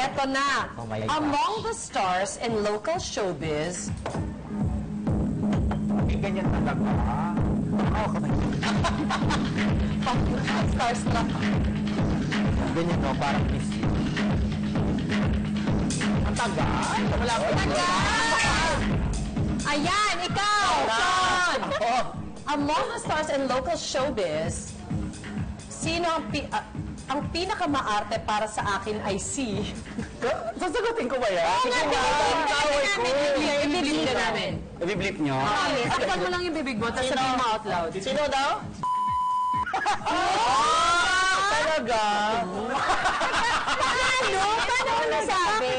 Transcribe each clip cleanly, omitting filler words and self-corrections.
Eto na, among the stars in local showbiz. Eh, ganyan talaga. Oo, kamay. Stars na. Ganyan no, parang easy. Ang tagal. Ang tagal. Ayan, ikaw, Sean. Among the stars in local showbiz, sino ang pinakamaarte para sa akin ay si... Sasagutin ko ba yan? Oo nga, ibiblip na namin. Ibiblip nyo? Oo, yes. At mo lang yung bibig mo, tapos sabihin mo out loud. Sino daw? Talaga? Paano? Paano mo nasabi?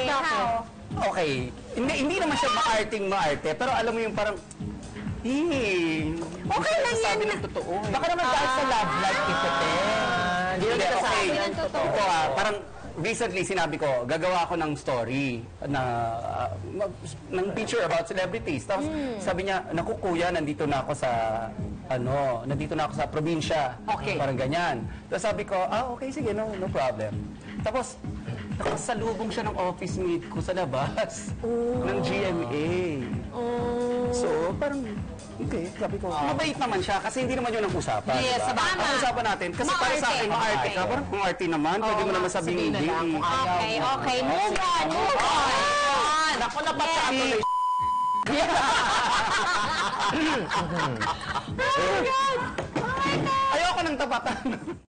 Okay. Hindi naman siya maarte, pero alam mo yung parang... Okay lang yan. Baka naman dahil sa love life ito, ito parang recently sinabi ko, gagawa ako ng story na ng picture about celebrities. Tapos sabi niya, naku kuya, nandito na ako sa ano, nandito na ako sa probinsya. Okay. Parang ganyan. Tapos sabi ko, okay, sige, no problem. Tapos nakasalubong siya ng office mate ko sa labas ng GMA. So, parang okay, sabi ko. Mabait naman siya kasi hindi naman yun ang usapan. Yes, diba? Ang usapan natin. Kasi para sa akin, maarte ka. Parang kung arte naman, pwede mo naman sabihin hindi. Okay. Move on, move on. Ako napatsahan ko na yung Oh my God! Ayoko ng tapatan.